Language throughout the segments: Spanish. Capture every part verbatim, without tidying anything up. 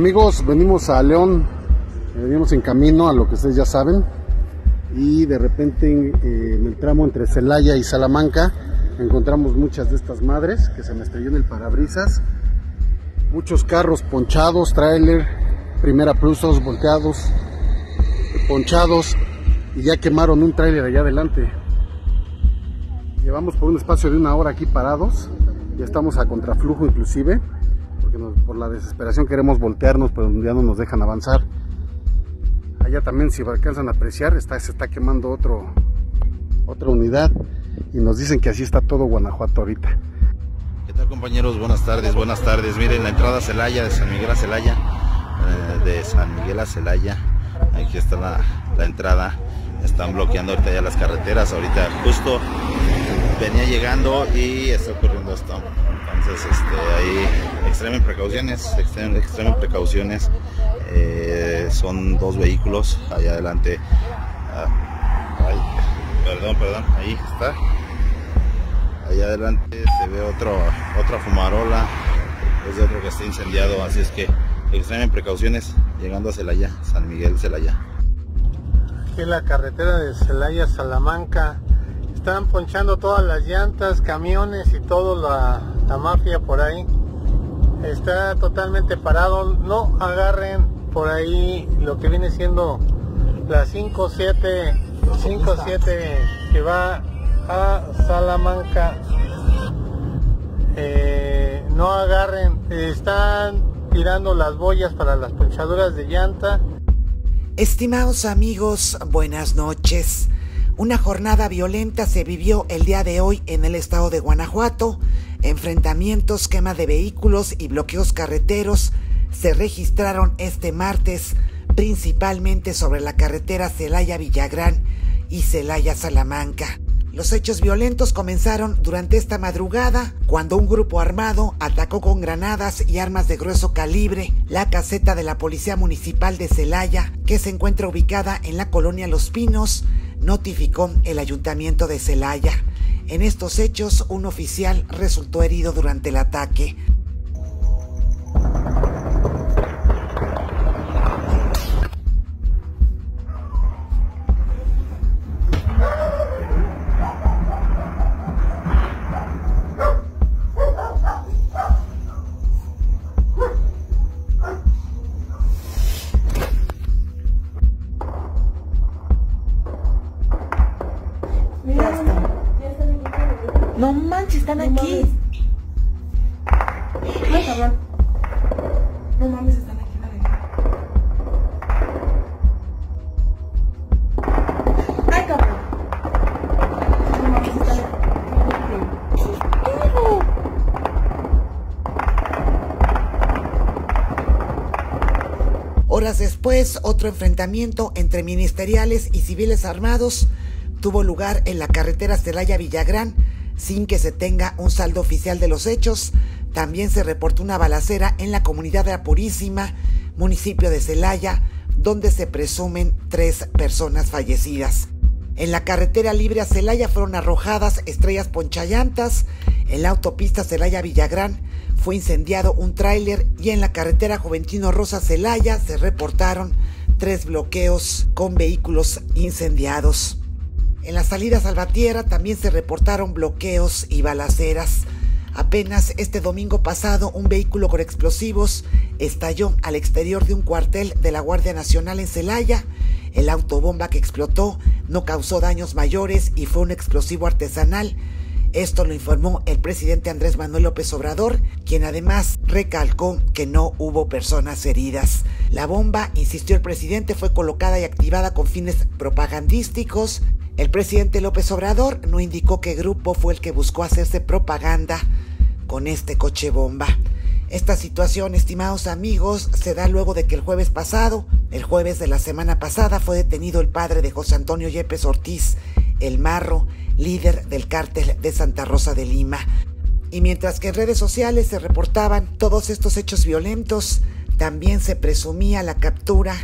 Amigos, venimos a León, venimos en camino a lo que ustedes ya saben, y de repente en, eh, en el tramo entre Celaya y Salamanca encontramos muchas de estas madres que se me estrelló en el parabrisas, muchos carros ponchados, tráiler, primera plusos, volteados, ponchados, y ya quemaron un tráiler allá adelante. Llevamos por un espacio de una hora aquí parados, ya estamos a contraflujo inclusive, porque nos, por la desesperación queremos voltearnos, pero ya no nos dejan avanzar. Allá también, si alcanzan a apreciar, está, se está quemando otro, otra unidad, y nos dicen que así está todo Guanajuato ahorita. ¿Qué tal, compañeros? Buenas tardes, buenas tardes. Miren, la entrada a Celaya, de San Miguel a Celaya, eh, de San Miguel a Celaya, aquí está la, la entrada. Están bloqueando ahorita ya las carreteras, ahorita justo venía llegando y está ocurriendo esto. Entonces, este, ahí extremen precauciones, extremen, extremen precauciones. Eh, son dos vehículos allá adelante. Ah, ahí, perdón, perdón, ahí está. Allá adelante se ve otro, otra fumarola, es de otro que está incendiado, así es que extremen precauciones llegando a Celaya, San Miguel, Celaya. Aquí en la carretera de Celaya, Salamanca, están ponchando todas las llantas, camiones y toda la, la mafia por ahí. Está totalmente parado, no agarren por ahí lo que viene siendo la cinco siete que va a Salamanca. Eh, no agarren, están tirando las boyas para las ponchaduras de llanta. Estimados amigos, buenas noches. Una jornada violenta se vivió el día de hoy en el estado de Guanajuato. Enfrentamientos, quema de vehículos y bloqueos carreteros se registraron este martes, principalmente sobre la carretera Celaya-Villagrán y Celaya-Salamanca. Los hechos violentos comenzaron durante esta madrugada, cuando un grupo armado atacó con granadas y armas de grueso calibre la caseta de la Policía Municipal de Celaya, que se encuentra ubicada en la colonia Los Pinos, notificó el Ayuntamiento de Celaya. En estos hechos, un oficial resultó herido durante el ataque. No manches, están no aquí. Mames. Ay, no mames, están aquí en la avenida. Ay, cabrón. No mames, están aquí. Horas después, otro enfrentamiento entre ministeriales y civiles armados tuvo lugar en la carretera Celaya-Villagrán, sin que se tenga un saldo oficial de los hechos. También se reportó una balacera en la comunidad de La Purísima, municipio de Celaya, donde se presumen tres personas fallecidas. En la carretera libre a Celaya fueron arrojadas estrellas ponchallantas, en la autopista Celaya-Villagrán fue incendiado un tráiler y en la carretera Juventino Rosa-Celaya se reportaron tres bloqueos con vehículos incendiados. En la salida Salvatierra también se reportaron bloqueos y balaceras. Apenas este domingo pasado, un vehículo con explosivos estalló al exterior de un cuartel de la Guardia Nacional en Celaya. El autobomba que explotó no causó daños mayores y fue un explosivo artesanal. Esto lo informó el presidente Andrés Manuel López Obrador, quien además recalcó que no hubo personas heridas. La bomba, insistió el presidente, fue colocada y activada con fines propagandísticos. El presidente López Obrador no indicó qué grupo fue el que buscó hacerse propaganda con este coche bomba. Esta situación, estimados amigos, se da luego de que el jueves pasado, el jueves de la semana pasada, fue detenido el padre de José Antonio Yepes Ortiz, El Marro, líder del Cártel de Santa Rosa de Lima. Y mientras que en redes sociales se reportaban todos estos hechos violentos, también se presumía la captura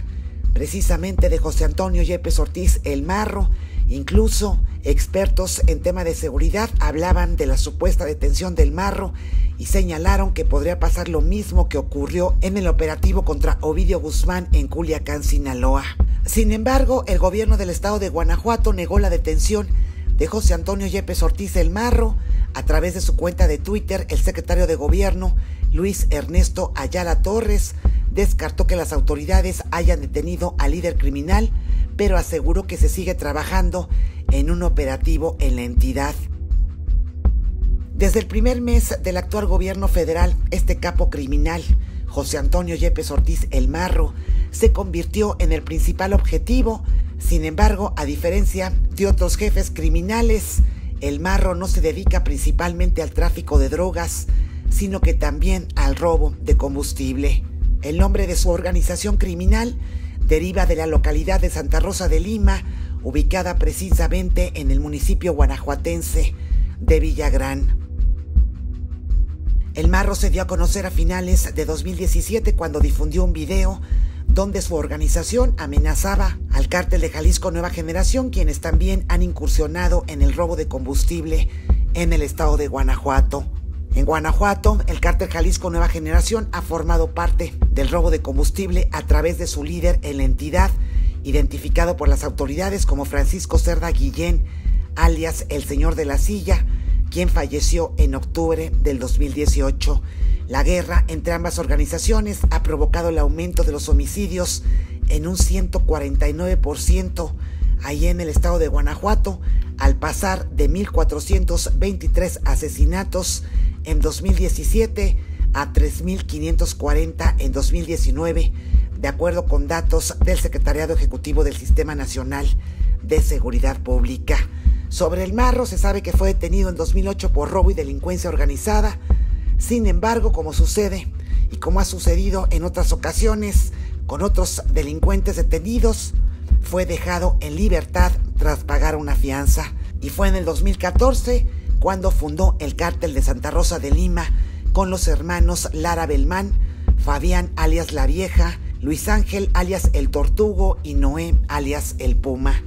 precisamente de José Antonio Yepes Ortiz, El Marro, Incluso expertos en tema de seguridad hablaban de la supuesta detención del Marro y señalaron que podría pasar lo mismo que ocurrió en el operativo contra Ovidio Guzmán en Culiacán, Sinaloa. Sin embargo, el gobierno del estado de Guanajuato negó la detención de José Antonio Yepes Ortiz el Marro. A través de su cuenta de Twitter, el secretario de Gobierno, Luis Ernesto Ayala Torres, descartó que las autoridades hayan detenido al líder criminal, pero aseguró que se sigue trabajando en un operativo en la entidad. Desde el primer mes del actual gobierno federal, este capo criminal, José Antonio Yepes Ortiz el Marro, se convirtió en el principal objetivo. Sin embargo, a diferencia de otros jefes criminales, el Marro no se dedica principalmente al tráfico de drogas, sino que también al robo de combustible. El nombre de su organización criminal deriva de la localidad de Santa Rosa de Lima, ubicada precisamente en el municipio guanajuatense de Villagrán. El Marro se dio a conocer a finales de dos mil diecisiete cuando difundió un video donde su organización amenazaba al Cártel de Jalisco Nueva Generación, quienes también han incursionado en el robo de combustible en el estado de Guanajuato. En Guanajuato, el Cártel Jalisco Nueva Generación ha formado parte del robo de combustible a través de su líder en la entidad, identificado por las autoridades como Francisco Cerda Guillén, alias El Señor de la Silla, quien falleció en octubre del dos mil dieciocho. La guerra entre ambas organizaciones ha provocado el aumento de los homicidios en un ciento cuarenta y nueve por ciento ahí en el estado de Guanajuato, al pasar de mil cuatrocientos veintitrés asesinatos en dos mil diecisiete a tres mil quinientos cuarenta en dos mil diecinueve, de acuerdo con datos del Secretariado Ejecutivo del Sistema Nacional de Seguridad Pública. Sobre el Marro se sabe que fue detenido en dos mil ocho por robo y delincuencia organizada. Sin embargo, como sucede y como ha sucedido en otras ocasiones con otros delincuentes detenidos, fue dejado en libertad tras pagar una fianza. Y fue en el dos mil catorce cuando fundó el Cártel de Santa Rosa de Lima con los hermanos Lara Belmán, Fabián alias La Vieja, Luis Ángel alias El Tortugo y Noé alias El Puma.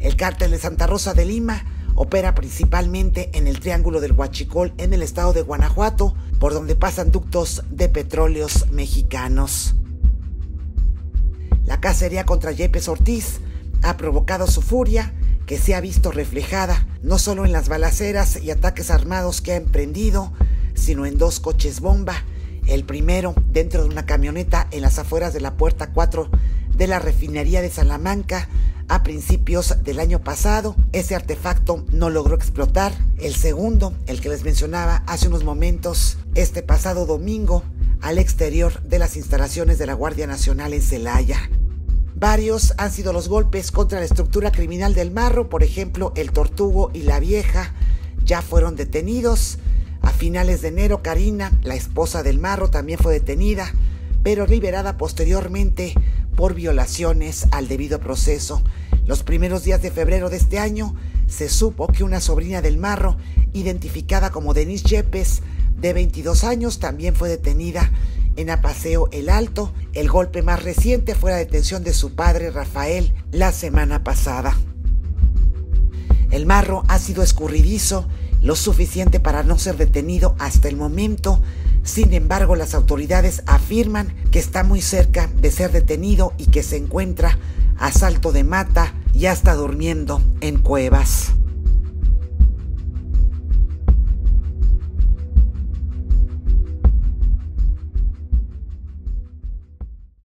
El Cártel de Santa Rosa de Lima opera principalmente en el Triángulo del Huachicol en el estado de Guanajuato, por donde pasan ductos de Petróleos Mexicanos. La cacería contra Yepes Ortiz ha provocado su furia, que se ha visto reflejada no solo en las balaceras y ataques armados que ha emprendido, sino en dos coches bomba, el primero dentro de una camioneta en las afueras de la puerta cuatro de la refinería de Salamanca a principios del año pasado. Ese artefacto no logró explotar. El segundo, el que les mencionaba hace unos momentos, este pasado domingo, al exterior de las instalaciones de la Guardia Nacional en Celaya. Varios han sido los golpes contra la estructura criminal del Marro. Por ejemplo, El Tortugo y La Vieja ya fueron detenidos. A finales de enero, Karina, la esposa del Marro, también fue detenida, pero liberada posteriormente por violaciones al debido proceso. Los primeros días de febrero de este año se supo que una sobrina del Marro, identificada como Denise Yepes, de veintidós años, también fue detenida en Apaseo El Alto. El golpe más reciente fue la detención de su padre Rafael la semana pasada. El Marro ha sido escurridizo, lo suficiente para no ser detenido hasta el momento. Sin embargo, las autoridades afirman que está muy cerca de ser detenido y que se encuentra a salto de mata y hasta durmiendo en cuevas.